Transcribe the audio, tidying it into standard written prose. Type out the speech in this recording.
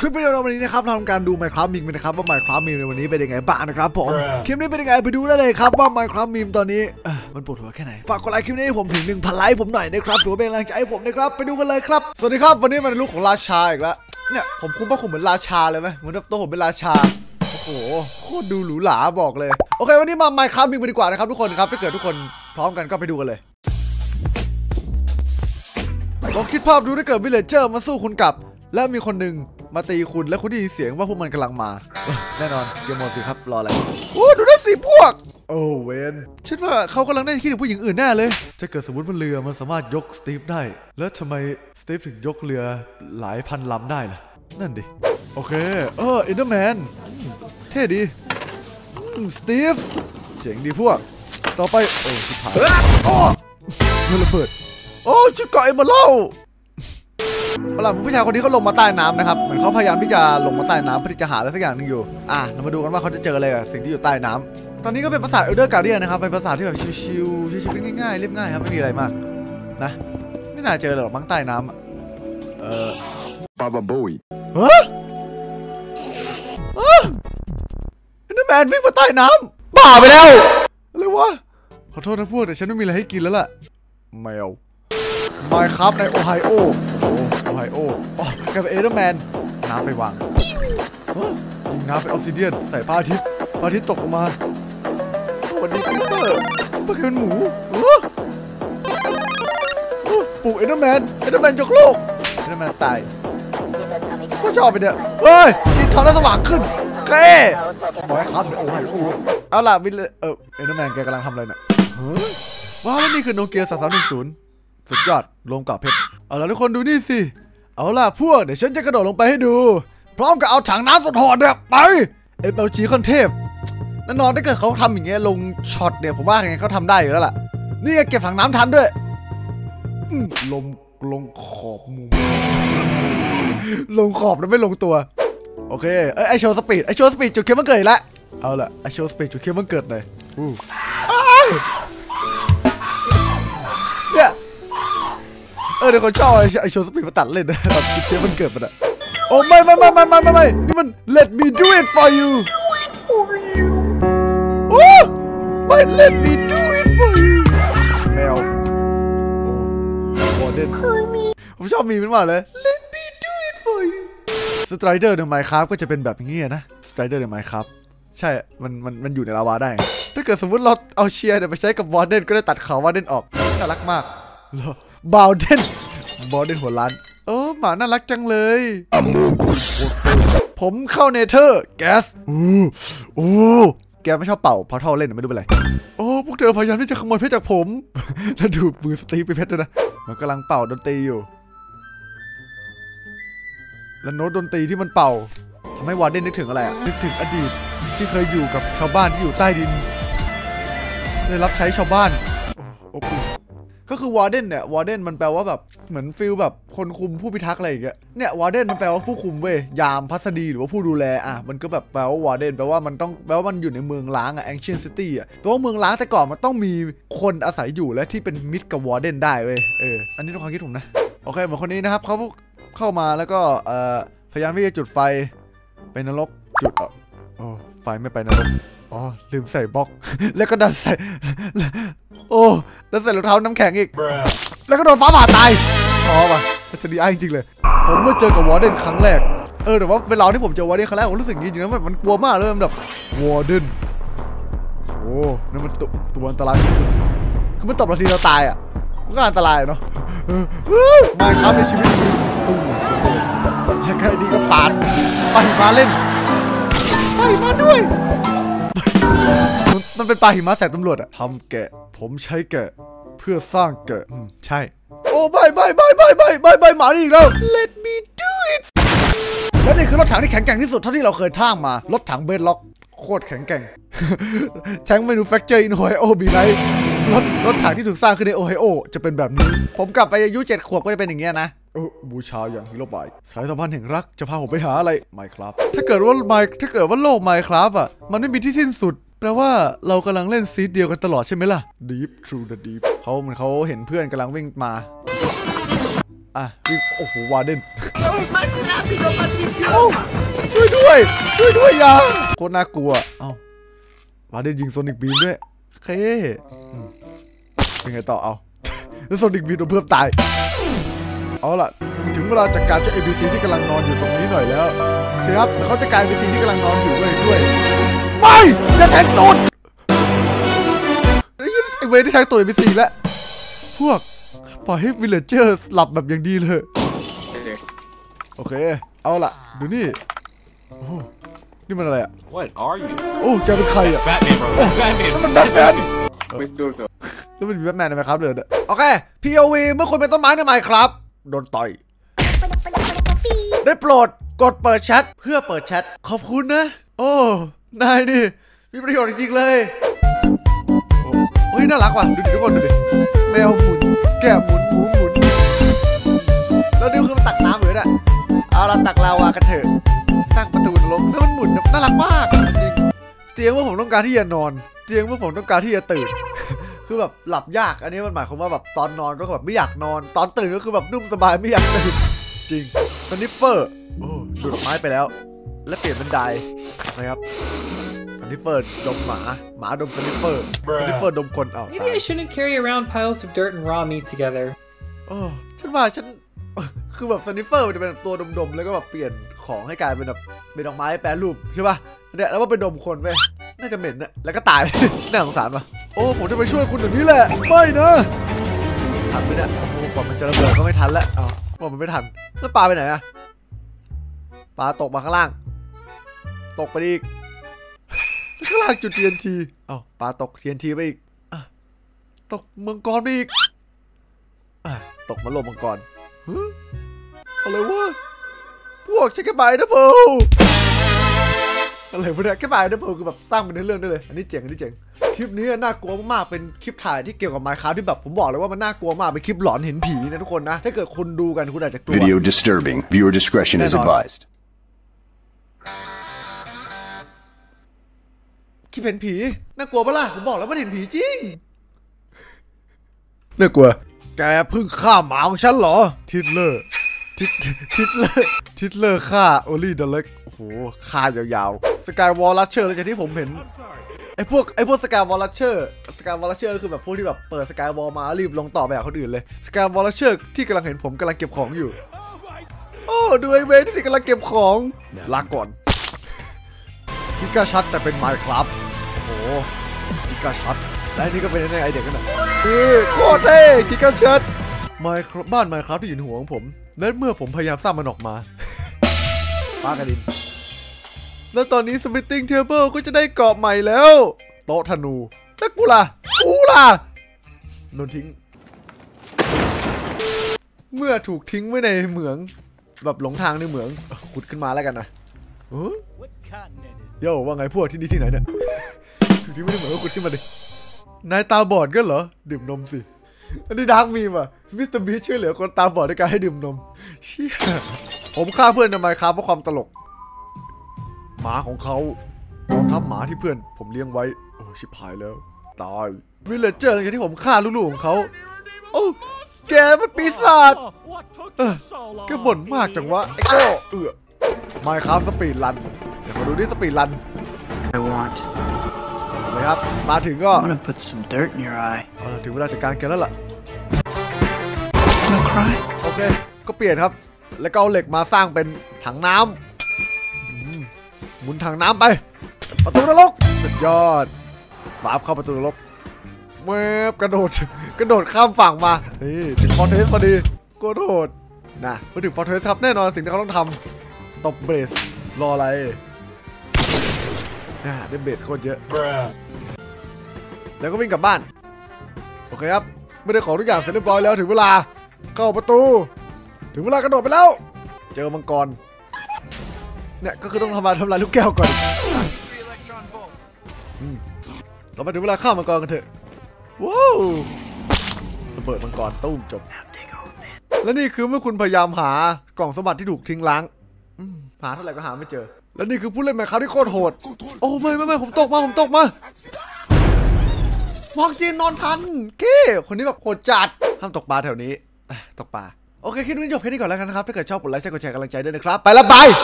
คลิปวิดีโอวันนี้นะครับทำการดู Minecraft Meme นะครับว่า Minecraft Meme ในวันนี้เป็นยังไงบ้างนะครับผมคลิปนี้เป็นยังไงไปดูได้เลยครับว่า Minecraft Meme ตอนนี้มันปวดหัวแค่ไหนฝากกดไลค์คลิปนี้ผมถึง 1,000 ไลค์ผมหน่อยนะครับถือว่าเป็นกำลังใจให้ผมนะครับไปดูกันเลยครับสวัสดีครับวันนี้มันลูกของราชาอีกแล้วเนี่ยผมคุ้มป่ะผมเหมือนราชาเลยไหมเหมือนแบบตัวผมเป็นราชาโอ้โหโคตรดูหรูหราบอกเลยโอเควันนี้มา Minecraft Meme ดีกว่านะครับทุกคนครับถ้าเกิดทุกคนพร้อมกันก็ไปดูกันเลยลองคิดภาพดูถ้าเกิดวิลเลจเจอร์มาสู้คุณกลับแล้วมีคนหนึ่งมาตีคุณและคุณได้ยินเสียงว่าพวกมันกำลังมาแน่นอนเกมโหมดสิครับรออะไรโอ้ดูนั่นสิพวกโอ้เวนฉันว่าเขากำลังได้คิดถึงผู้หญิงอื่นแน่เลยถ้าเกิดสมมติว่าเรือมันสามารถยกสตีฟได้แล้วทำไมสตีฟถึงยกเรือหลายพันลำได้ล่ะนั่นดิโอเคเอ็นเดอร์แมนเท่ดีสตีฟเจ๋งดีพวกต่อไปโอ้ชิบหายอ๋อมันระเบิดโอ้ชุดเกาะเอเมอรัลด์ประหลาดผู้ชายคนนี้เขาลงมาใต้น้ำนะครับเหมือนเขาพยายามที่จะลงมาใต้น้ำเพื่อที่จะหาอะไรสักอย่างนึงอยู่เรามาดูกันว่าเขาจะเจออะไรกับสิ่งที่อยู่ใต้น้ำตอนนี้ก็เป็นปราสาทเอลเดอร์การ์เดียนนะครับเป็นปราสาทที่แบบชิวๆชิวๆง่ายๆเรียบง่ายครับไม่มีอะไรมากนะไม่น่าเจอหรอกมั้งใต้น้ำบาบาบุยเฮ้ยนั่นแมนวิ่งมาใต้น้ำบ้าไปแล้วอะไรวะขอโทษนะพวกแต่ฉันไม่มีอะไรให้กินแล้วล่ะแมวมาครับในโอไฮโอกับเอเดอร์แมนน้ำไปวางยิงน้ำไปออฟซิเดียนใส่พระอาทิตย์ตกออกมาวันนี้คอมพิวเตอร์ปลาเค็มหมูปลูกเอเดอร์แมนยกโลกเอเดอร์แมนตายก็ชอบไปเนี่ยเฮ้ยดินทอนแล้วสว่างขึ้นเก้มาครับในโอไฮโอเอาล่ะวิลเอเดอร์แมนแกกำลังทำอะไรเนี่ยว้าวนี่คือโนเกีย3310สุดยอดลงกับเพชรเอาล่ะทุกคนดูนี่สิเอาล่ะพวกเดี๋ยวฉันจะกระโดดลงไปให้ดูพร้อมกับเอาถังน้ำสดหอดเนี่ยไปเอเปลจีคอนเทพแน่นอนถ้าเกิดเขาทำอย่างเงี้ยลงช็อตเนี่ยผมว่าอย่างเงี้ยเขาทำได้อยู่แล้วล่ะนี่เก็บถังน้ำทันด้วยลงขอบมุมลงขอบแล้วไม่ลงตัวโอเคไอโชว์สปีดจุดเค็มมันเกิดละเอาล่ะไอโชว์สปีดจุดเค็มมันเกิดหน่อยเนี่ยเดี๋ยวคนชอบไอโชว์สปีดมาตัดเล่นนะตอนคลิปเกมมันเกิดมันอะโอ้ไม่นี่มัน let me do it for you โอ้ไม่ let me do it for you แมวโอ้เด่นผมชอบมีมันมากเลย let me do it for you สไตรเดอร์ใน Minecraft ก็จะเป็นแบบนี้นะสไตรเดอร์ใน Minecraft ใช่มันอยู่ในลาวาได้ถ้าเกิดสมมติเราเอาเชียร์เนี่ยไปใช้กับวอร์เดนก็ได้ตัดเขาวอร์เดนออกน่ารักมากบาวเดนหัวล้านหมาน่ารักจังเลยผมเข้าเนเธอร์แก๊สแกไม่ชอบเป่าเพราะเท่าเล่นไม่รู้เป็นไรโอ้พวกเธอพยายามที่จะขโมยเพชรจากผมแล้วดูมือสตีฟไปเพชรด้วยนะมันกำลังเป่าดนตรีอยู่และโน้ตดนตรีที่มันเป่าทำให้วาเดนนึกถึงอะไรนึกถึงอดีตที่เคยอยู่กับชาวบ้านที่อยู่ใต้ดินได้รับใช้ชาวบ้านก็คือวอร์เดนเนี่ยวอร์เดนมันแปลว่าแบบเหมือนฟิลแบบคนคุมผู้พิทักษ์อะไรอย่างเงี้ยเนี่ยวอร์เดนมันแปลว่าผู้คุมเว้ยยามพัสดีหรือว่าผู้ดูแลมันก็แบบแปลว่าวอร์เดนแปลว่ามันต้องแปลว่ามันอยู่ในเมืองล้างancient city แปลว่าเมืองล้างแต่ก่อนมันต้องมีคนอาศัยอยู่และที่เป็นมิตรกับวอร์เดนได้เว้ยอันนี้เป็นความคิดผมนะโอเคเหมือนคนนี้นะครับเขาเข้ามาแล้วก็พยายามที่จะจุดไฟไปนรกจุดไฟไม่ไปนรกลืมใส่บล็อกแล้วก็ดันใส่แล้วใส่รองเท้าน้ำแข็งอีกแล้วก็โดนฟ้าผ่าตายว่ะมันจะดีจริงเลยผมเมื่อเจอกับวอร์เดนครั้งแรกแต่ว่าเวลาที่ผมเจอวอร์เดนครั้งแรกผมรู้สึกงี้จริงนะมันกลัวมากเลยแบบวอร์เดนนั่นมันตัวอันตรายที่สุดคือมันตบเราทีเราตายมันก็อันตรายเนาะไม่ครับในชีวิตจริงอยากใครดีก็ปาดไปมาเล่นไปมาด้วยมันเป็นปลาหิมะแสบตำรวจทำแกะผมใช้แกะเพื่อสร้างแกะใช่ใบหมานี่อีกแล้ว let me do it และนี่คือรถถังที่แข็งแกร่งที่สุดเท่าที่เราเคยท่างมารถถังเบดล็อกโคตรแข็งแกร่งแทงเมนูแฟคเจอร์อินโอไฮโอบีไลท์รถถังที่ถูกสร้างขึ้นในโอไฮโอจะเป็นแบบนี้ผมกลับไปอายุ7 ขวบก็จะเป็นอย่างเงี้ยนะบูชาอย่างฮีโร่บายสายสัมพันธ์แห่งรักจะพาผมไปหาอะไรไมค์ครับถ้าเกิดว่าโลกไมค์ครับมันไม่มีที่สิ้นสุดแปลว่าเรากำลังเล่นซีดเดียวกันตลอดใช่ไหมล่ะ Deep True the Deep เขาเห็นเพื่อนกำลังวิ่งมาวิ่งโอ้โหวาเดน ด้วยยาโคตรน่ากลัวเอ้าบาเดนยิงโซนิกบีมด้วยเค้เป็นไงต่อเอาแล้วโซนิกบีมโดนเพิ่มตายเอาล่ะถึงเวลาจัดการเจ้า ABC ที่กำลังนอนอยู่ตรงนี้หน่อยแล้วครับแต่เขาจะกลายเป็นสิ่งที่กำลังนอนอยู่ด้วยไม่จะแทงตูดไอเวที่แทงตูดเป็นสิ่งแล้วพวกปล่อยให้วิลเลจเจอร์หลับแบบอย่างดีเลยโอเคเอาล่ะดูนี่นี่มันอะไรอ่ะโอ้แกเป็นใครอ่ะมันแบทแมนแล้วมันมีแบทแมนไหมครับเดินโอเค POV เมื่อคุณเป็นต้นไม้ทำไมครับโดนต่อยได้โปรดกดเปิดแชทเพื่อเปิดแชทขอบคุณนะโอ้นายนี่มีประโยชน์จริงเลยโอ้ยน่ารักว่ะดูดิทุกคนดูดิแมวหมุนแกะหมุนหมูหมุนแล้วดิวคือมันตักน้ำเลยนะเอาละตักลาวากันเถอะสร้างประตูนรกแล้วมันหมุนน่ารักมากจริงเตียงเมื่อผมต้องการที่จะนอนเตียงเมื่อผมต้องการที่จะตื่นคือแบบหลับยากอันนี้มันหมายความว่าแบบตอนนอนก็แบบไม่อยากนอนตอนตื่นก็คือแบบนุ่มสบายไม่อยากตื่นจริงสนิปเปอร์หลุดไม้ไปแล้วและเปลี่ยนบันไดนะครับสนิปเปอร์ดมหมาหมาดมสนิปเปอร์สนิปเปอร์ดมคนเอา Maybe I shouldn't carry around piles of dirt and raw meat together ฉันว่าฉันคือแบบสนิปเปอร์มันจะเป็นตัวดมๆแล้วก็แบบเปลี่ยนของให้กลายเป็นแบบเป็นดอกไม้แปรรูปใช่ป่ะเนี่ยแล้วว่าเป็นดมคนไปน่าจะเหม็นนะแล้วก็ตายน่าสงสารป่ะโอ้ผมจะไปช่วยคุณเดี๋ยวนี้แหละไม่นะทันไหมเนี่ยโอ้กว่ามันจะระเบิดก็ไม่ทันแล้วเอาว่ามันไม่ทันแล้วปลาไปไหนอะปลาตกมาข้างล่างตกไปอีกข้างล่างจุด TNT เอ้าปลาตก TNT ไปอีกตกมังกรไปอีกตกมาโลมังกรอะไรวะพวกใช้แค่ใบนะเพลอะไรพวกนี้แค่ใบนะเพลคือแบบสร้างเป็นเรื่องได้เลยอันนี้เจ๋งอันนี้เจ๋งคลิปนี้น่ากลัวมากๆเป็นคลิปถ่ายที่เกี่ยวกับ Minecraft ที่แบบผมบอกเลยว่ามันน่ากลัวมากเป็นคลิปหลอนเห็นผีนะทุกคนนะถ้าเกิดคนดูกันคุณอาจจะกลัว Video disturbing viewer discretion is advised คลิปเห็นผีน่ากลัวปะล่ะผมบอกแล้วว่าเห็นผีจริงน่ากลัวแกเพิ่งฆ่าหมาของฉันเหรอทิทเลอร์ฆ่าโอลี่เดล็กโอ้โหฆ่ายาวๆสกายวอลลัชเชอร์เลยจากที่ผมเห็นไอพวกสกายวอลลัชเชอร์สกายวอลลัชเชอร์คือแบบพวกที่แบบเปิดสกายวอลมารีบลงต่อแบบคนอื่นเลยสกายวอลลัชเชอร์ที่กำลังเห็นผมกำลังเก็บของอยู่โอ้ดูไอเวที่สิกำลังเก็บของลาก่อนพิกาชัดแต่เป็นไมค์ครับโอ้พิกาชัดและนี่ก็เป็นในไอเดียกันหน่อยโคตรเท่พิกาชัดบ้านไมค์ครับที่อยู่ในหัวของผมและเมื่อผมพยายามสร้างมันออกมาป้ากระดินแล้วตอนนี้สมิธติ้งเทเบิลก็จะได้กรอบใหม่แล้วโต๊ะธนูแล้วกูล่ะโดนทิ้งเมื่อถูกทิ้งไว้ในเหมืองแบบหลงทางในเหมืองขุดขึ้นมาแล้วกันนะเดี๋ยวว่าไงพวกที่นี่ที่ไหนเนี่ยถูกทิ้งไว้ในเหมืองก็ขุดขึ้นมาดินายตาบอดกันเหรอดื่มนมสิอันนี้ดาร์กมีป่ะมิสเตอร์บีช่วยเหลือคนตาบอดด้วยการให้ดื่มนมเชี่ยผมฆ่าเพื่อนทำไมครับเพราะความตลกหมาของเขากองทัพหมาที่เพื่อนผมเลี้ยงไว้โอ้ชิบหายแล้วตายวิลเลจเจอร์อย่างที่ผมฆ่าลูกๆของเขาโอ้แกมันปีศาจแกบ่นมากจังวะไอ้เจ้าไมค์ครับสปีดรันเดี๋ยวมาดูนี่สปีดรันนะครับมาถึงก็ถึงเวลาจัดการแกแล้วล่ะโอเคก็เปลี่ยนครับแล้วก็เอาเหล็กมาสร้างเป็นถังน้ำหมุนทางน้ำไปประตูนรกสุดยอดวาร์ปเข้าประตูนรกแวบกระโดดข้ามฝั่งมานี่ถึงฟอร์เทสพอดีกระโดดนะพอถึงฟอร์เทสครับแน่นอนสิ่งที่เขาต้องทำตบเบสรออะไรนะได้เบสโคตรเยอะแล้วก็วิ่งกลับบ้านโอเคครับไม่ได้ของทุกอย่างเสร็จเรียบร้อยแล้วถึงเวลาเข้าประตูถึงเวลากระโดดไปแล้วเจอมังกรเนี่ยก็คือต้องทำลายลูกแก้วก่อนต่อไปถึงเวลาข้ามมังกรกันเถอะว้าวระเบิดมังกรตู้มจบและนี่คือเมื่อคุณพยายามหากล่องสมบัติที่ถูกทิ้งล้างหาเท่าไหร่ก็หาไม่เจอและนี่คือผู้เล่นแมคคาที่โคตรโหดโอ้ไม่ผมตกมาวางเจนนอนทันเก้คนนี้แบบโหดจัดห้ามตกปลาแถวนี้ตกปลาโอเคคลิปนี้จบแค่นี้ก่อนแล้วกันนะครับถ้าเกิดชอบกดไลค์กดแชร์กำลังใจด้วยนะครับไปละบาย